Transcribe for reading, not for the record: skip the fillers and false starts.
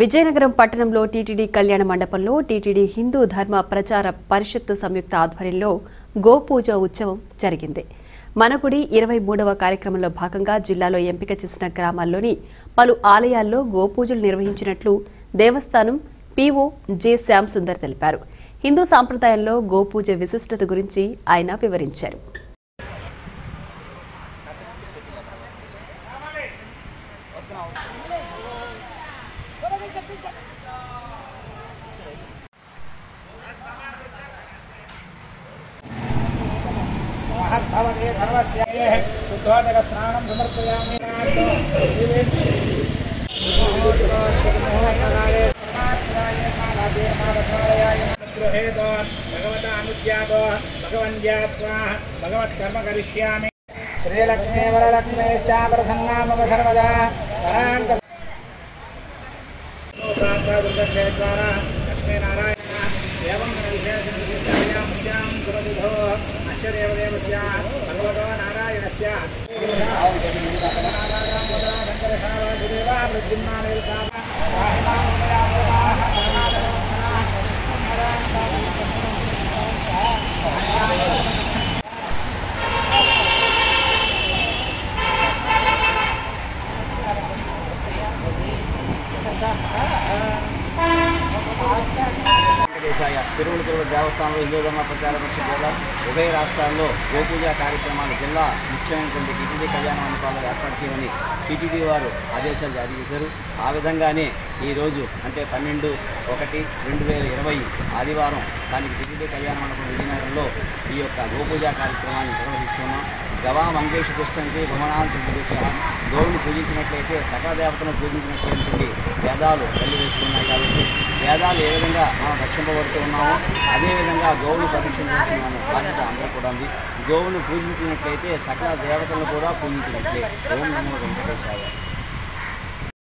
విజయనగరం పట్టణంలో టిటిడి కళ్యాణ మండపంలో టిటిడి హిందూ ధర్మ ప్రచార పరిషత్ సంయుక్త ఆధ్వర్యంలో గోపూజ ఉత్సవం జరిగింది. మనగుడి 23వ కార్యక్రమంలో భాగంగా జిల్లాలో ఎంపిక చేసిన గ్రామాల్లోని పలు ఆలయాల్లో గోపూజలు నిర్వహించినట్లు దేవస్థానం పీఓ జె శ్యాంసుందర్ తెలిపారు. హిందూ సాంప్రదాయంలో గోపూజ విశిష్టత గురించి ఆయన వివరించారు. దేవస్థానంలో హిందూ ధర్మ ప్రచార పరిషత్ ద్వారా ఉభయ రాష్ట్రాల్లో గోపూజ కార్యక్రమాలు జిల్లా ముఖ్యమైనటువంటి టిటిడి కళ్యాణ మండపాల్లో ఏర్పాటు చేయమని టిటిడి వారు ఆదేశాలు జారీ చేశారు. ఆ విధంగానే ఈరోజు అంటే 12/1/2020 ఆదివారం దానికి టిటిడి కళ్యాణ మండపం విజయనగరంలో ఈ యొక్క గోపూజ కార్యక్రమాన్ని నిర్వహిస్తున్నాం. గవా మంగేష్ కృష్ణకి భువనాంతి ప్రదేశం గోవును పూజించినట్లయితే సకల దేవతను పూజించినటువంటి వేదాలు వెల్లువేస్తున్నాయి. కాబట్టి వేదాలు ఏ విధంగా మనం రక్షింపబడుతూ ఉన్నామో అదేవిధంగా గోవును పరిరక్షించాల్సిన బాధ్యత అందరూ కూడా ఉంది. గోవును పూజించినట్లయితే సకల దేవతలను కూడా పూజించినట్లే. ఓం నమో వెంకటేశాయ.